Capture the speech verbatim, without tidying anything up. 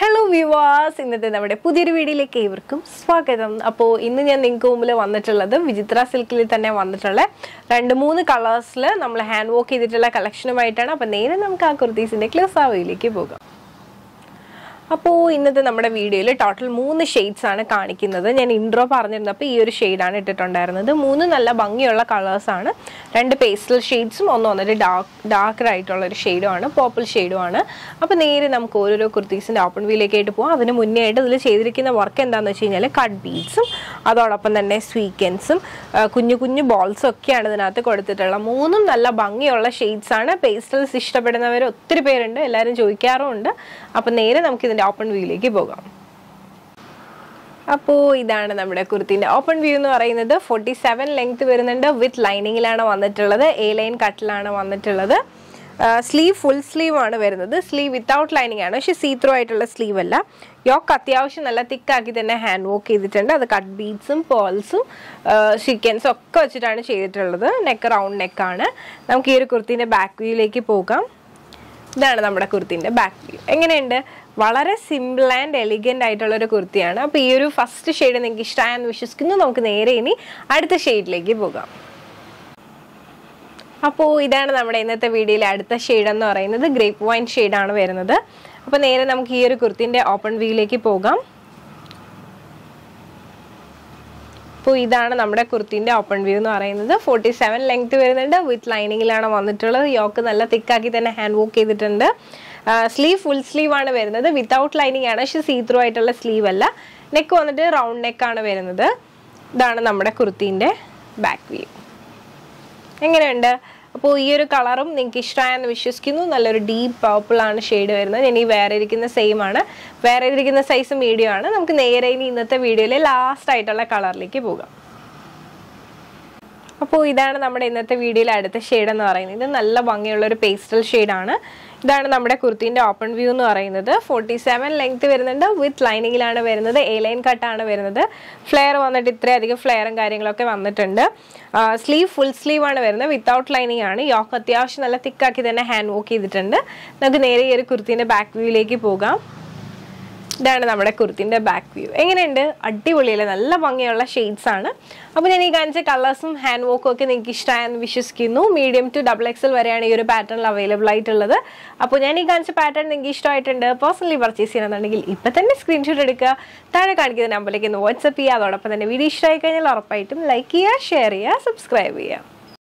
Hello viewers, ഇന്നത്തെ നമ്മുടെ പുതിയൊരു വീഡിയോയിലേക്ക് ഏവർക്കും സ്വാഗതം. അപ്പോൾ ഇന്ന് ഞാൻ നിങ്ങൾക്ക് മുമ്പിൽ വന്നിട്ടുള്ളത് വിചിത്ര സിൽക്കിൽ തന്നെ വന്നിട്ടുള്ള രണ്ട് മൂന്ന് കളേഴ്സിൽ നമ്മൾ ഹാൻഡ് വർക്ക് ചെയ്തിട്ടുള്ള കളക്ഷനുമായിട്ടാണ്. അപ്പോൾ നേരെ നമുക്ക് ആ കുർത്തീസിന്റെ ക്ലോസ് ആവിയിലേക്ക് പോകാം. അപ്പോൾ ഇന്നത്തെ നമ്മുടെ വീഡിയോയിൽ ടോട്ടൽ മൂന്ന് ഷെയ്ഡ്സ് ആണ് കാണിക്കുന്നത്. ഞാൻ ഇൻട്രോ പറഞ്ഞിരുന്നപ്പോൾ ഈ ഒരു ഷെയ്ഡാണ് ഇട്ടിട്ടുണ്ടായിരുന്നത്. മൂന്ന് നല്ല ഭംഗിയുള്ള കളേഴ്സാണ്. രണ്ട് പേസ്റ്റൽ ഷെയ്ഡ്സും ഒന്ന് വന്നിട്ട് ഡാർക്ക് ഡാർക്കറായിട്ടുള്ളൊരു ഷെയ്ഡുമാണ്, പോപ്പിൾ ഷെയ്ഡുമാണ്. അപ്പോൾ നേരെ നമുക്ക് ഓരോരോ കുർത്തീസിൻ്റെ ഓപ്പൺ വീലേക്കായിട്ട് പോകാം. അതിന് മുന്നേ ആയിട്ട് ഇതിൽ ചെയ്തിരിക്കുന്ന വർക്ക് എന്താണെന്ന് വെച്ച് കഴിഞ്ഞാൽ കട്ട് ബീഡ്സും അതോടൊപ്പം തന്നെ സ്വീക്കൻസും കുഞ്ഞു കുഞ്ഞു ബോൾസും ഒക്കെയാണ് ഇതിനകത്ത് കൊടുത്തിട്ടുള്ളത്. മൂന്നും നല്ല ഭംഗിയുള്ള ഷെയ്ഡ്സാണ്. പേസ്റ്റൽസ് ഇഷ്ടപ്പെടുന്നവർ ഒത്തിരി പേരുണ്ട്, എല്ലാവരും ചോദിക്കാറുമുണ്ട്. അപ്പോൾ നേരെ നമുക്കിതിൻ്റെ ഓപ്പൺ വ്യൂയിലേക്ക് പോകാം. അപ്പോൾ ഇതാണ് നമ്മുടെ കുർത്തിൻ്റെ ഓപ്പൺ വ്യൂ എന്ന് പറയുന്നത്. ഫോർട്ടി സെവൻ ലെങ്ത് വരുന്നുണ്ട്. വിത്ത് ലൈനിങ്ങിലാണ് വന്നിട്ടുള്ളത്. എ ലൈൻ കട്ടിലാണ് വന്നിട്ടുള്ളത്. സ്ലീവ് ഫുൾ സ്ലീവ് ആണ് വരുന്നത്. സ്ലീവ് വിത്തൗട്ട് ലൈനിങ് ആണ്, പക്ഷേ സീ ത്രൂ ആയിട്ടുള്ള സ്ലീവ് അല്ല. യോക്ക് അത്യാവശ്യം നല്ല തിക്കാക്കി തന്നെ ഹാൻഡ് വർക്ക് ചെയ്തിട്ടുണ്ട്. അത് കട്ട് ബീഡ്സും പേൾസും ഷിക്കൻസും ഒക്കെ വെച്ചിട്ടാണ് ചെയ്തിട്ടുള്ളത്. നെക്ക് റൗണ്ട് നെക്കാണ്. നമുക്ക് ഈ ഒരു കുർത്തിൻ്റെ ബാക്ക് വ്യൂയിലേക്ക് പോകാം. ഇതാണ് നമ്മുടെ കുർത്തിൻ്റെ ബാക്ക് വ്യൂ. എങ്ങനെയുണ്ട്? വളരെ സിമ്പിൾ ആൻഡ് എലിഗൻ്റ് ആയിട്ടുള്ളൊരു കുർത്തിയാണ്. അപ്പോൾ ഈ ഒരു ഫസ്റ്റ് ഷെയ്ഡ് നിങ്ങൾക്ക് ഇഷ്ടമായെന്ന് വിശ്വസിക്കുന്നു. നമുക്ക് നേരെ ഇനി അടുത്ത ഷെയ്ഡിലേക്ക് പോകാം. അപ്പോൾ ഇതാണ് നമ്മുടെ ഇന്നത്തെ വീഡിയോയിലെ അടുത്ത ഷെയ്ഡ് എന്ന് പറയുന്നത്. ഗ്രേപ്പ് വൈൻ ഷെയ്ഡാണ് വരുന്നത്. അപ്പോൾ നേരെ നമുക്ക് ഈ ഒരു കുർത്തിൻ്റെ ഓപ്പൺ വ്യൂയിലേക്ക് പോകാം. അപ്പോൾ ഇതാണ് നമ്മുടെ കുർത്തിൻ്റെ ഓപ്പൺ വ്യൂ എന്ന് പറയുന്നത്. ഫോർട്ടി സെവൻ ലെങ്ത് വരുന്നുണ്ട്. വിത്ത് ലൈനിങ്ങിലാണ് വന്നിട്ടുള്ളത്. യോക്ക് നല്ല തിക്കാക്കി തന്നെ ഹാൻഡ് വർക്ക് ചെയ്തിട്ടുണ്ട്. സ്ലീവ് ഫുൾ സ്ലീവ് ആണ് വരുന്നത്. വിത്തൗട്ട് ലൈനിങ് ആണ്, പക്ഷേ സീ ത്രൂ ആയിട്ടുള്ള സ്ലീവ് അല്ല. നെക്ക് വന്നിട്ട് റൗണ്ട് നെക്കാണ് വരുന്നത്. ഇതാണ് നമ്മുടെ കുർത്തിൻ്റെ ബാക്ക് വ്യൂ. എങ്ങനെയുണ്ട്? അപ്പോൾ ഈ ഒരു കളറും നിങ്ങൾക്ക് ഇഷ്ടമായെന്ന് വിശ്വസിക്കുന്നു. നല്ലൊരു ഡീപ്പ് പർപ്പിളാണ് ഷെയ്ഡ് വരുന്നത്. ഇനി വേറെ ഇരിക്കുന്ന സെയിം ആണ്, വേറെ ഇരിക്കുന്ന സൈസ് മീഡിയം ആണ്. നമുക്ക് നേരെ ഇനി ഇന്നത്തെ വീഡിയോയിലെ ലാസ്റ്റ് ആയിട്ടുള്ള കളറിലേക്ക് പോകാം. അപ്പോൾ ഇതാണ് നമ്മുടെ ഇന്നത്തെ വീഡിയോയിലെ അടുത്ത ഷെയ്ഡ് എന്ന് പറയുന്നത്. ഇത് നല്ല ഭംഗിയുള്ളൊരു പേസ്റ്റൽ ഷെയ്ഡാണ്. ഇതാണ് നമ്മുടെ കുർത്തിൻ്റെ ഓപ്പൺ വ്യൂ എന്ന് പറയുന്നത്. ഫോർട്ടി സെവൻ ലെങ്ത് വരുന്നുണ്ട്. വിത്ത് ലൈനിങ്ങിലാണ് വരുന്നത്. എ ലൈൻ കട്ടാണ് വരുന്നത്. ഫ്ലെയർ വന്നിട്ട് ഇത്രയധികം ഫ്ലെയറും കാര്യങ്ങളൊക്കെ വന്നിട്ടുണ്ട്. സ്ലീവ് ഫുൾ സ്ലീവാണ് വരുന്നത്. വിത്തൗട്ട് ലൈനിങ് ആണ്. യോക്ക് അത്യാവശ്യം നല്ല തിക്കാക്കി തന്നെ ഹാൻഡ് വർക്ക് ചെയ്തിട്ടുണ്ട്. നമുക്ക് നേരെ ഈ ഒരു കുർത്തിൻ്റെ ബാക്ക് വ്യൂയിലേക്ക് പോകാം. ഇതാണ് നമ്മുടെ കുർത്തിൻ്റെ ബാക്ക് വ്യൂ. എങ്ങനെയുണ്ട്? അടിപൊളിയല്ലേ? നല്ല ഭംഗിയുള്ള ഷെയ്ഡ്സാണ്. അപ്പോൾ ഞാൻ ഈ കാണിച്ച കളേഴ്സും ഹാൻഡ് വർക്കും ഒക്കെ നിങ്ങൾക്ക് ഇഷ്ടമായെന്ന് വിശ്വസിക്കുന്നു. മീഡിയം ടു ഡബിൾ എക്സൽ വരെയാണ് ഈ ഒരു പാറ്റേണിൽ അവൈലബിൾ ആയിട്ടുള്ളത്. അപ്പോൾ ഞാൻ ഈ കാണിച്ച പാറ്റേൺ നിങ്ങൾക്ക് ഇഷ്ടമായിട്ടുണ്ട് പേഴ്സണലി പർച്ചേസ് ചെയ്യണമെന്നുണ്ടെങ്കിൽ ഇപ്പം തന്നെ സ്ക്രീൻഷോട്ട് എടുക്കുക. താഴെ കാണിക്കുന്ന നമ്പറിലേക്ക് ഒന്ന് വാട്സപ്പ് ചെയ്യുക. അതോടൊപ്പം തന്നെ വീഡിയോ ഇഷ്ടമായി കഴിഞ്ഞാൽ ഉറപ്പായിട്ടും ലൈക്ക് ചെയ്യുക, ഷെയർ ചെയ്യുക, സബ്സ്ക്രൈബ് ചെയ്യുക.